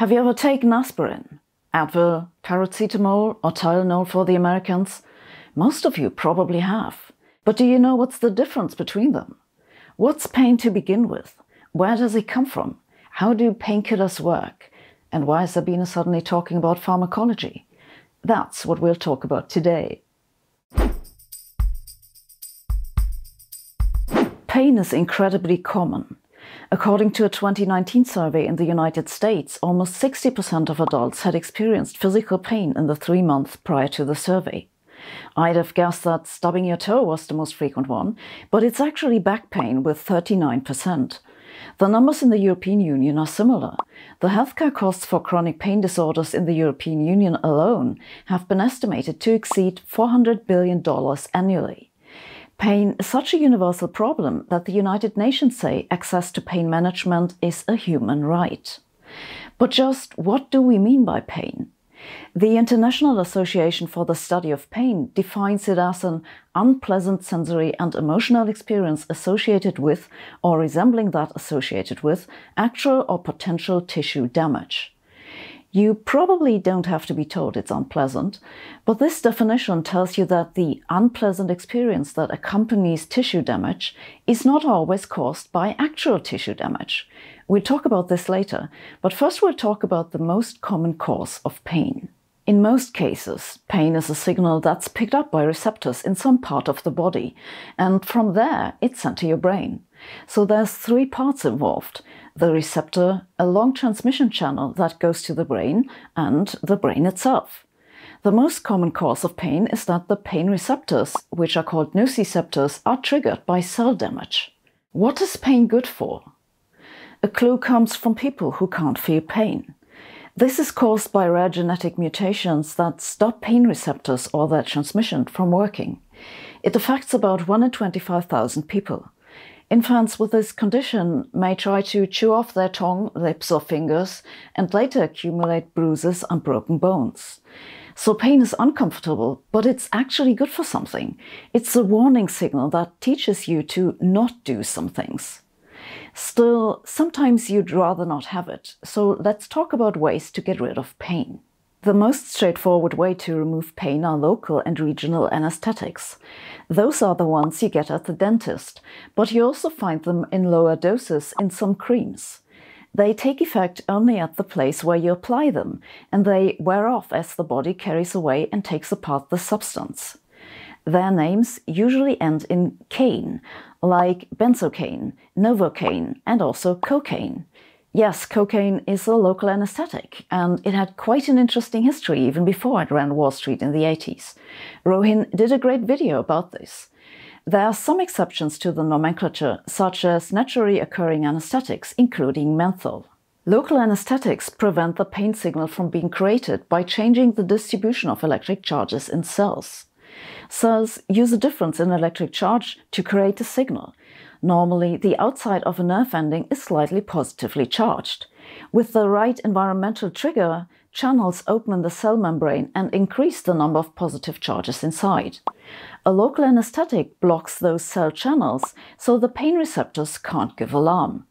Have you ever taken aspirin, Advil, paracetamol or Tylenol for the Americans? Most of you probably have. But do you know what's the difference between them? What's pain to begin with? Where does it come from? How do painkillers work? And why is Sabine suddenly talking about pharmacology? That's what we'll talk about today. Pain is incredibly common. According to a 2019 survey in the United States, almost 60% of adults had experienced physical pain in the 3 months prior to the survey. I'd have guessed that stubbing your toe was the most frequent one, but it's actually back pain with 39%. The numbers in the European Union are similar. The healthcare costs for chronic pain disorders in the European Union alone have been estimated to exceed $400 billion annually. Pain is such a universal problem that the United Nations say access to pain management is a human right. But just what do we mean by pain? The International Association for the Study of Pain defines it as an unpleasant sensory and emotional experience associated with, or resembling that associated with, actual or potential tissue damage. You probably don't have to be told it's unpleasant, but this definition tells you that the unpleasant experience that accompanies tissue damage is not always caused by actual tissue damage. We'll talk about this later, but first we'll talk about the most common cause of pain. In most cases, pain is a signal that's picked up by receptors in some part of the body, and from there it's sent to your brain. So there's three parts involved: the receptor, a long transmission channel that goes to the brain, and the brain itself. The most common cause of pain is that the pain receptors, which are called nociceptors, are triggered by cell damage. What is pain good for? A clue comes from people who can't feel pain. This is caused by rare genetic mutations that stop pain receptors or their transmission from working. It affects about 1 in 25,000 people. Infants with this condition may try to chew off their tongue, lips or fingers and later accumulate bruises and broken bones. So pain is uncomfortable, but it's actually good for something. It's a warning signal that teaches you to not do some things. Still, sometimes you'd rather not have it, so let's talk about ways to get rid of pain. The most straightforward way to remove pain are local and regional anesthetics. Those are the ones you get at the dentist, but you also find them in lower doses in some creams. They take effect only at the place where you apply them, and they wear off as the body carries away and takes apart the substance. Their names usually end in cane, like benzocaine, novocaine and also cocaine. Yes, cocaine is a local anesthetic, and it had quite an interesting history even before it ran Wall Street in the 80s. Rohin did a great video about this. There are some exceptions to the nomenclature, such as naturally occurring anesthetics, including menthol. Local anesthetics prevent the pain signal from being created by changing the distribution of electric charges in cells. Cells use a difference in electric charge to create a signal. Normally, the outside of a nerve ending is slightly positively charged. With the right environmental trigger, channels open in the cell membrane and increase the number of positive charges inside. A local anesthetic blocks those cell channels, so the pain receptors can't give alarm.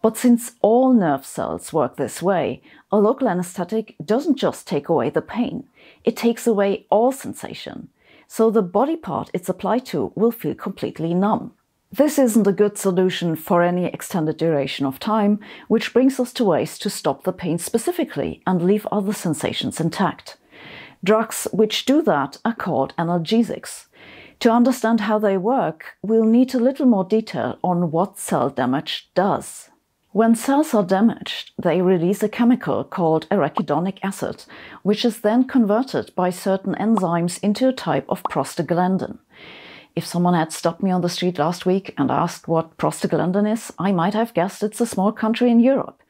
But since all nerve cells work this way, a local anesthetic doesn't just take away the pain. It takes away all sensation. So the body part it's applied to will feel completely numb. This isn't a good solution for any extended duration of time, which brings us to ways to stop the pain specifically and leave other sensations intact. Drugs which do that are called analgesics. To understand how they work, we'll need a little more detail on what cell damage does. When cells are damaged, they release a chemical called arachidonic acid, which is then converted by certain enzymes into a type of prostaglandin. If someone had stopped me on the street last week and asked what prostaglandin is, I might have guessed it's a small country in Europe.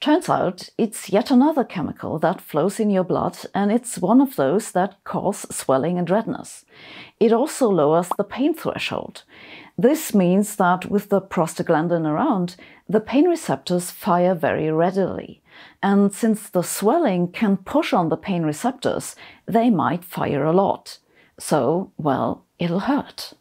Turns out it's yet another chemical that flows in your blood, and it's one of those that cause swelling and redness. It also lowers the pain threshold. This means that with the prostaglandin around, the pain receptors fire very readily. And since the swelling can push on the pain receptors, they might fire a lot. So, well, it'll hurt.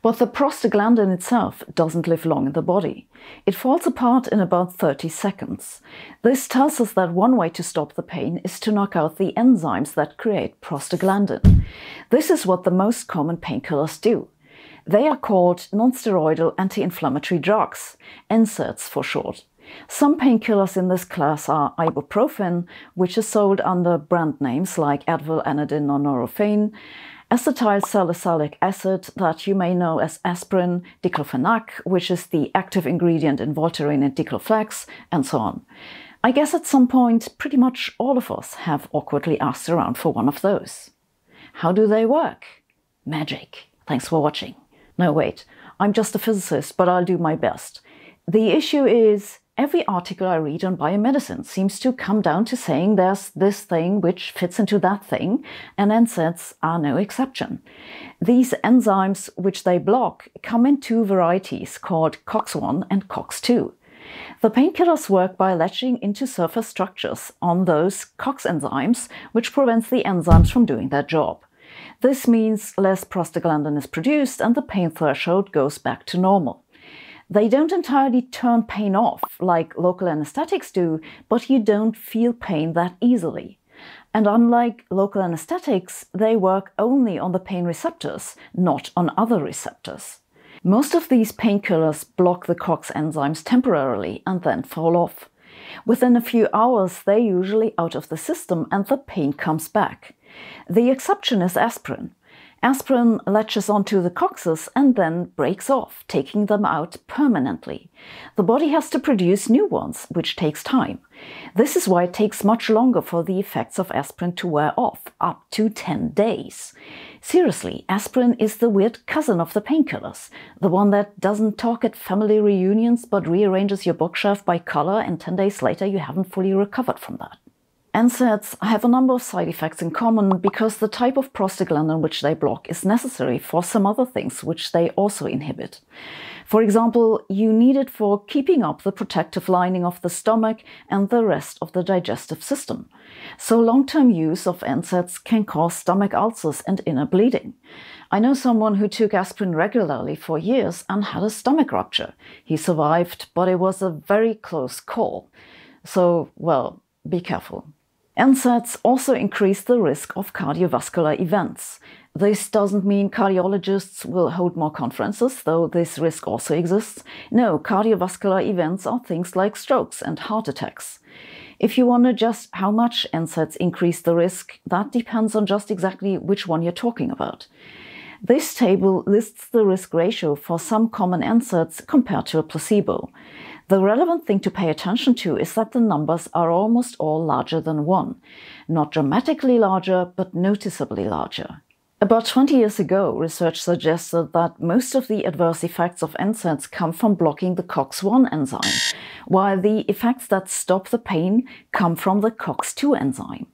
But the prostaglandin itself doesn't live long in the body. It falls apart in about 30 seconds. This tells us that one way to stop the pain is to knock out the enzymes that create prostaglandin. This is what the most common painkillers do. They are called nonsteroidal anti-inflammatory drugs, NSAIDs for short. Some painkillers in this class are ibuprofen, which is sold under brand names like Advil, Anadin or Nurofen, acetyl salicylic acid that you may know as aspirin, diclofenac, which is the active ingredient in Voltaren and dicloflex, and so on. I guess at some point pretty much all of us have awkwardly asked around for one of those. How do they work? Magic. Thanks for watching. No wait, I'm just a physicist, but I'll do my best. The issue is, every article I read on biomedicine seems to come down to saying there's this thing which fits into that thing, and NSAIDs are no exception. These enzymes, which they block, come in two varieties called COX-1 and COX-2. The painkillers work by latching into surface structures on those COX enzymes, which prevents the enzymes from doing their job. This means less prostaglandin is produced and the pain threshold goes back to normal. They don't entirely turn pain off, like local anesthetics do, but you don't feel pain that easily. And unlike local anesthetics, they work only on the pain receptors, not on other receptors. Most of these painkillers block the COX enzymes temporarily and then fall off. Within a few hours, they're usually out of the system and the pain comes back. The exception is aspirin. Aspirin latches onto the COXs and then breaks off, taking them out permanently. The body has to produce new ones, which takes time. This is why it takes much longer for the effects of aspirin to wear off, up to 10 days. Seriously, aspirin is the weird cousin of the painkillers, the one that doesn't talk at family reunions but rearranges your bookshelf by color, and 10 days later you haven't fully recovered from that. NSAIDs have a number of side effects in common because the type of prostaglandin which they block is necessary for some other things which they also inhibit. For example, you need it for keeping up the protective lining of the stomach and the rest of the digestive system. So long-term use of NSAIDs can cause stomach ulcers and inner bleeding. I know someone who took aspirin regularly for years and had a stomach rupture. He survived, but it was a very close call. So, well, be careful. NSAIDs also increase the risk of cardiovascular events. This doesn't mean cardiologists will hold more conferences, though this risk also exists. No, cardiovascular events are things like strokes and heart attacks. If you wonder just how much NSAIDs increase the risk, that depends on just exactly which one you're talking about. This table lists the risk ratio for some common NSAIDs compared to a placebo. The relevant thing to pay attention to is that the numbers are almost all larger than 1. Not dramatically larger, but noticeably larger. About 20 years ago, research suggested that most of the adverse effects of NSAIDs come from blocking the COX-1 enzyme, while the effects that stop the pain come from the COX-2 enzyme.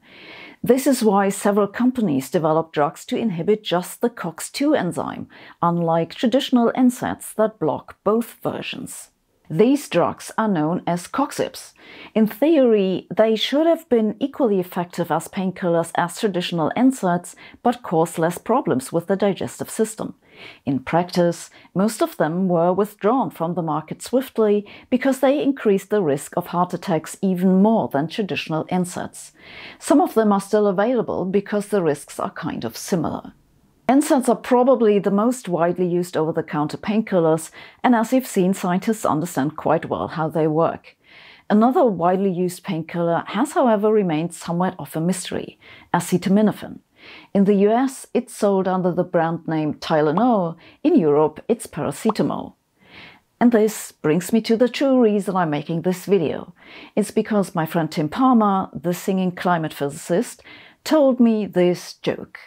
This is why several companies develop drugs to inhibit just the COX-2 enzyme, unlike traditional NSAIDs that block both versions. These drugs are known as COXIBs. In theory, they should have been equally effective as painkillers as traditional NSAIDs, but cause less problems with the digestive system. In practice, most of them were withdrawn from the market swiftly because they increased the risk of heart attacks even more than traditional NSAIDs. Some of them are still available because the risks are kind of similar. NSAIDs are probably the most widely used over-the-counter painkillers, and as you've seen, scientists understand quite well how they work. Another widely used painkiller has, however, remained somewhat of a mystery – acetaminophen. In the US, it's sold under the brand name Tylenol, in Europe it's paracetamol. And this brings me to the true reason I'm making this video. It's because my friend Tim Palmer, the singing climate physicist, told me this joke.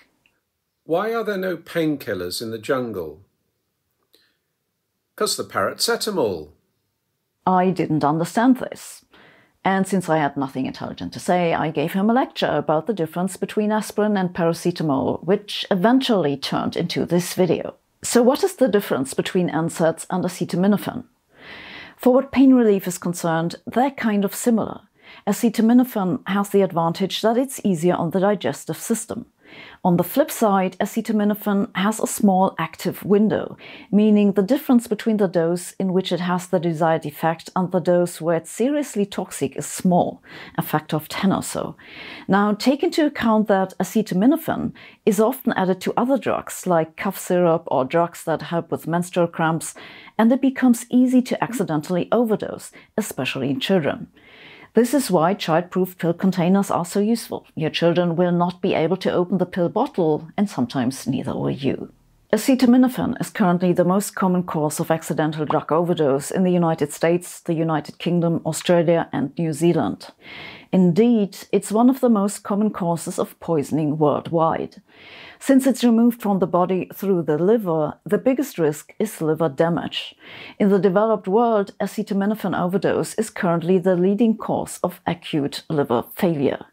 Why are there no painkillers in the jungle? 'Cause the paracetamol. I didn't understand this. And since I had nothing intelligent to say, I gave him a lecture about the difference between aspirin and paracetamol, which eventually turned into this video. So what is the difference between NSAIDs and acetaminophen? For what pain relief is concerned, they're kind of similar. Acetaminophen has the advantage that it's easier on the digestive system. On the flip side, acetaminophen has a small active window, meaning the difference between the dose in which it has the desired effect and the dose where it's seriously toxic is small, a factor of 10 or so. Now, take into account that acetaminophen is often added to other drugs like cough syrup or drugs that help with menstrual cramps, and it becomes easy to accidentally overdose, especially in children. This is why child-proof pill containers are so useful. Your children will not be able to open the pill bottle, and sometimes neither will you. Acetaminophen is currently the most common cause of accidental drug overdose in the United States, the United Kingdom, Australia, and New Zealand. Indeed, it's one of the most common causes of poisoning worldwide. Since it's removed from the body through the liver, the biggest risk is liver damage. In the developed world, acetaminophen overdose is currently the leading cause of acute liver failure.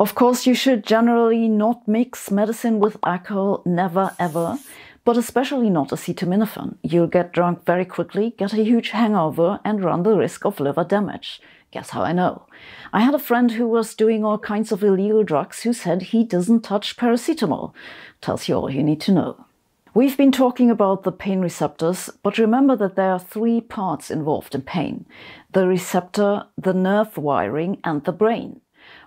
Of course, you should generally not mix medicine with alcohol, never ever, but especially not acetaminophen. You'll get drunk very quickly, get a huge hangover, and run the risk of liver damage. Guess how I know. I had a friend who was doing all kinds of illegal drugs who said he doesn't touch paracetamol. Tells you all you need to know. We've been talking about the pain receptors, but remember that there are three parts involved in pain: the receptor, the nerve wiring, and the brain.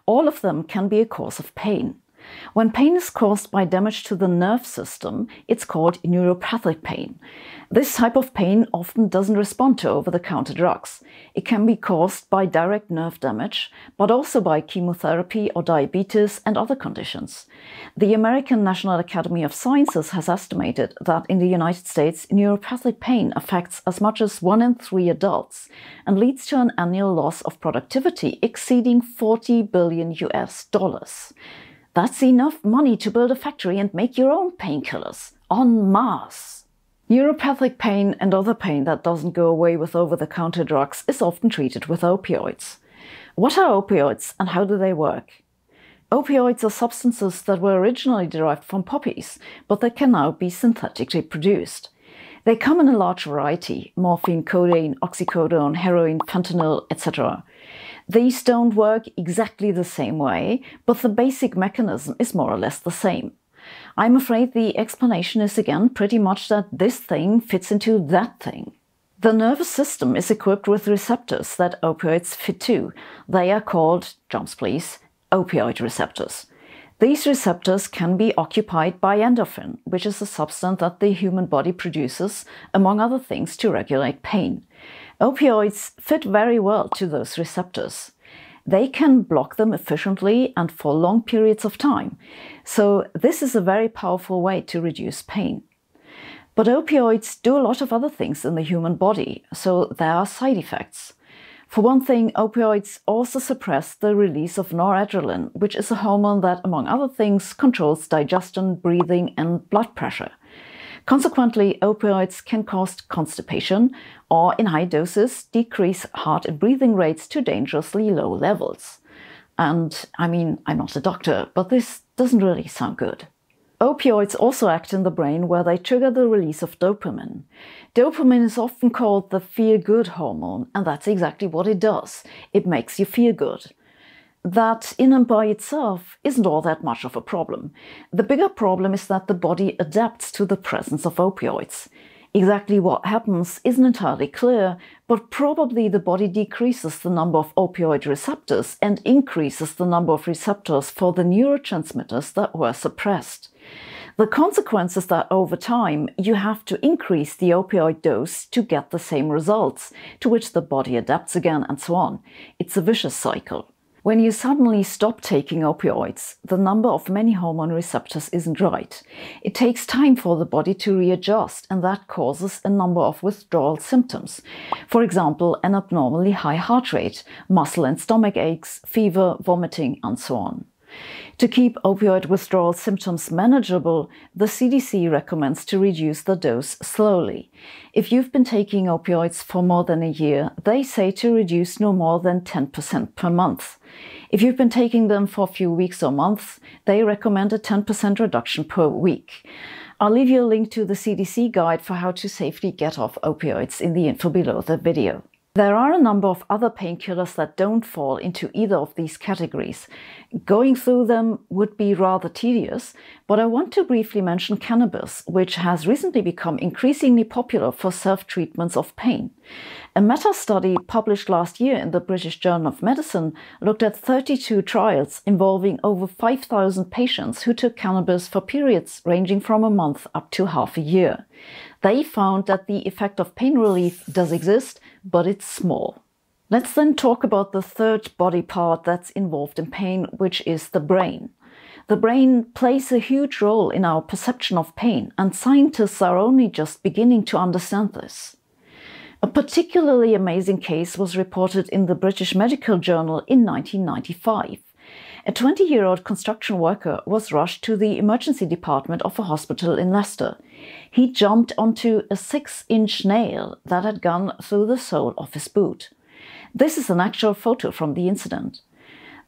All of them can be a cause of pain. When pain is caused by damage to the nerve system, it's called neuropathic pain. This type of pain often doesn't respond to over-the-counter drugs. It can be caused by direct nerve damage, but also by chemotherapy or diabetes and other conditions. The American National Academy of Sciences has estimated that in the United States, neuropathic pain affects as much as 1 in 3 adults and leads to an annual loss of productivity exceeding $40 billion. That's enough money to build a factory and make your own painkillers, en masse. Neuropathic pain and other pain that doesn't go away with over-the-counter drugs is often treated with opioids. What are opioids and how do they work? Opioids are substances that were originally derived from poppies, but they can now be synthetically produced. They come in a large variety: morphine, codeine, oxycodone, heroin, fentanyl, etc. These don't work exactly the same way, but the basic mechanism is more or less the same. I'm afraid the explanation is again pretty much that this thing fits into that thing. The nervous system is equipped with receptors that opioids fit to. They are called, jumps please, opioid receptors. These receptors can be occupied by endorphin, which is a substance that the human body produces, among other things, to regulate pain. Opioids fit very well to those receptors. They can block them efficiently and for long periods of time. So this is a very powerful way to reduce pain. But opioids do a lot of other things in the human body, so there are side effects. For one thing, opioids also suppress the release of noradrenaline, which is a hormone that, among other things, controls digestion, breathing, and blood pressure. Consequently, opioids can cause constipation or, in high doses, decrease heart and breathing rates to dangerously low levels. And, I mean, I'm not a doctor, but this doesn't really sound good. Opioids also act in the brain, where they trigger the release of dopamine. Dopamine is often called the feel-good hormone, and that's exactly what it does. It makes you feel good. That in and by itself isn't all that much of a problem. The bigger problem is that the body adapts to the presence of opioids. Exactly what happens isn't entirely clear, but probably the body decreases the number of opioid receptors and increases the number of receptors for the neurotransmitters that were suppressed. The consequence is that over time, you have to increase the opioid dose to get the same results, to which the body adapts again, and so on. It's a vicious cycle. When you suddenly stop taking opioids, the number of many hormone receptors isn't right. It takes time for the body to readjust, and that causes a number of withdrawal symptoms. For example, an abnormally high heart rate, muscle and stomach aches, fever, vomiting, and so on. To keep opioid withdrawal symptoms manageable, the CDC recommends to reduce the dose slowly. If you've been taking opioids for more than a year, they say to reduce no more than 10% per month. If you've been taking them for a few weeks or months, they recommend a 10% reduction per week. I'll leave you a link to the CDC guide for how to safely get off opioids in the info below the video. There are a number of other painkillers that don't fall into either of these categories. Going through them would be rather tedious, but I want to briefly mention cannabis, which has recently become increasingly popular for self-treatments of pain. A meta-study published last year in the British Journal of Medicine looked at 32 trials involving over 5,000 patients who took cannabis for periods ranging from a month up to half a year. They found that the effect of pain relief does exist, but it's small. Let's then talk about the third body part that's involved in pain, which is the brain. The brain plays a huge role in our perception of pain, and scientists are only just beginning to understand this. A particularly amazing case was reported in the British Medical Journal in 1995. A 20-year-old construction worker was rushed to the emergency department of a hospital in Leicester. He jumped onto a 6-inch nail that had gone through the sole of his boot. This is an actual photo from the incident.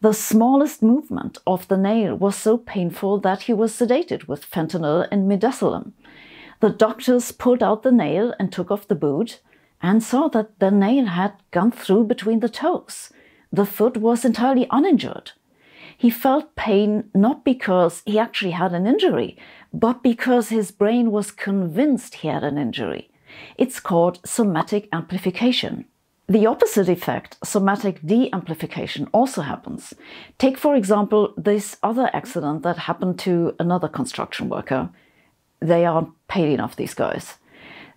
The smallest movement of the nail was so painful that he was sedated with fentanyl and midazolam. The doctors pulled out the nail and took off the boot, and saw that the nail had gone through between the toes. The foot was entirely uninjured. He felt pain not because he actually had an injury, but because his brain was convinced he had an injury. It's called somatic amplification. The opposite effect, somatic de-amplification, also happens. Take, for example, this other accident that happened to another construction worker. They aren't paid enough, these guys.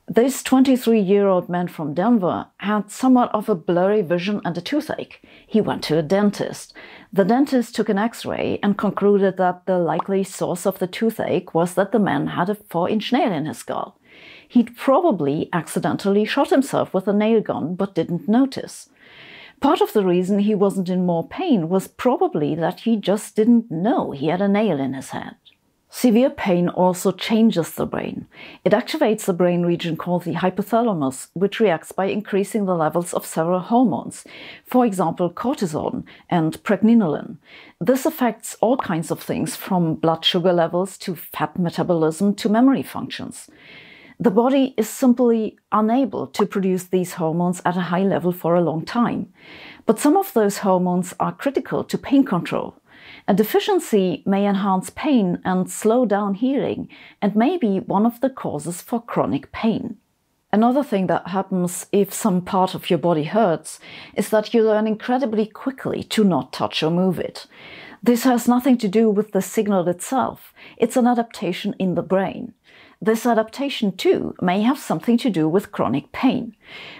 This 23-year-old man from Denver had somewhat of a blurry vision and a toothache. He went to a dentist. The dentist took an X-ray and concluded that the likely source of the toothache was that the man had a 4-inch nail in his skull. He'd probably accidentally shot himself with a nail gun but didn't notice. Part of the reason he wasn't in more pain was probably that he just didn't know he had a nail in his head. Severe pain also changes the brain. It activates the brain region called the hypothalamus, which reacts by increasing the levels of several hormones, for example cortisol and pregnenolone. This affects all kinds of things, from blood sugar levels to fat metabolism to memory functions. The body is simply unable to produce these hormones at a high level for a long time. But some of those hormones are critical to pain control. A deficiency may enhance pain and slow down healing, and may be one of the causes for chronic pain. Another thing that happens if some part of your body hurts is that you learn incredibly quickly to not touch or move it. This has nothing to do with the signal itself. It's an adaptation in the brain. This adaptation, too, may have something to do with chronic pain.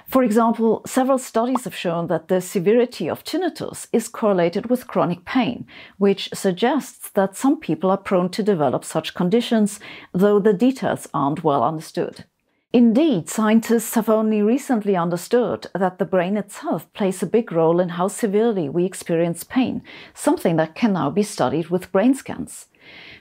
For example, several studies have shown that the severity of tinnitus is correlated with chronic pain, which suggests that some people are prone to develop such conditions, though the details aren't well understood. Indeed, scientists have only recently understood that the brain itself plays a big role in how severely we experience pain, something that can now be studied with brain scans.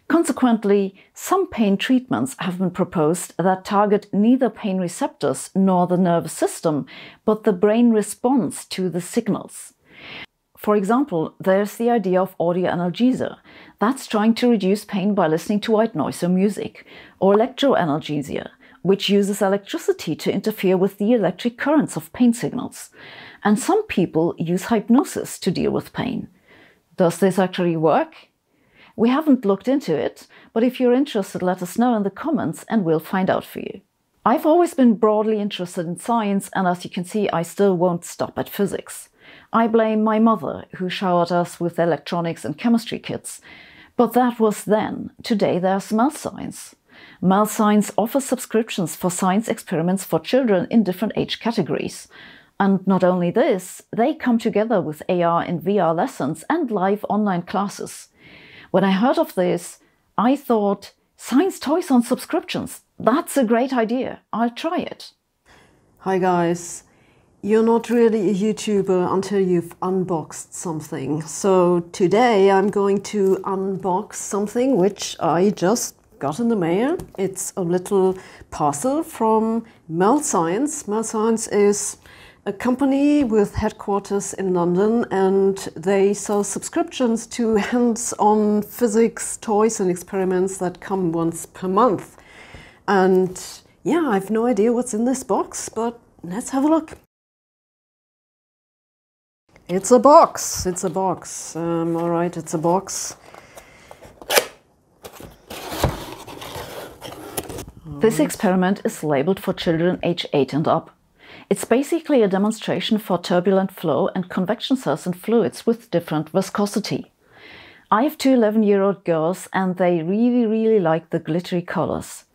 Consequently, some pain treatments have been proposed that target neither pain receptors nor the nervous system, but the brain response to the signals. For example, there's the idea of audio analgesia. That's trying to reduce pain by listening to white noise or music. Or electroanalgesia, which uses electricity to interfere with the electric currents of pain signals. And some people use hypnosis to deal with pain. Does this actually work? We haven't looked into it, but if you're interested, let us know in the comments and we'll find out for you. I've always been broadly interested in science, and as you can see, I still won't stop at physics. I blame my mother, who showered us with electronics and chemistry kits. But that was then. Today there's MEL Science. MEL Science offers subscriptions for science experiments for children in different age categories. And not only this, they come together with AR and VR lessons and live online classes. When I heard of this, I thought, science toys on subscriptions, that's a great idea, I'll try it. Hi guys, you're not really a YouTuber until you've unboxed something. So today I'm going to unbox something which I just got in the mail. It's a little parcel from MEL Science. MEL Science is a company with headquarters in London, and they sell subscriptions to hands-on physics toys and experiments that come once per month. And yeah, I've no idea what's in this box, but let's have a look. It's a box. It's a box. All right, it's a box. This experiment is labeled for children age 8 and up. It's basically a demonstration for turbulent flow and convection cells in fluids with different viscosity. I have two 11-year-old girls and they really like the glittery colors.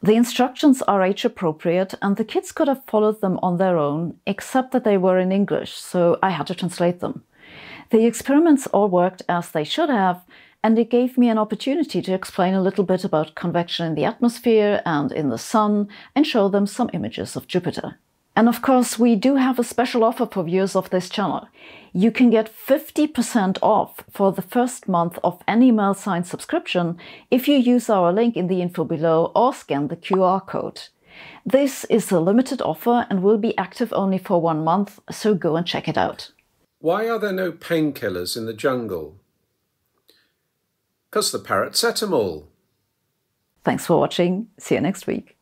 The instructions are age appropriate and the kids could have followed them on their own, except that they were in English, so I had to translate them. The experiments all worked as they should have, and it gave me an opportunity to explain a little bit about convection in the atmosphere and in the sun and show them some images of Jupiter. And of course, we do have a special offer for viewers of this channel. You can get 50% off for the first month of any MEL Science subscription if you use our link in the info below or scan the QR code. This is a limited offer and will be active only for 1 month, so go and check it out. Why are there no painkillers in the jungle? Because the paracetamol. Thanks for watching. See you next week.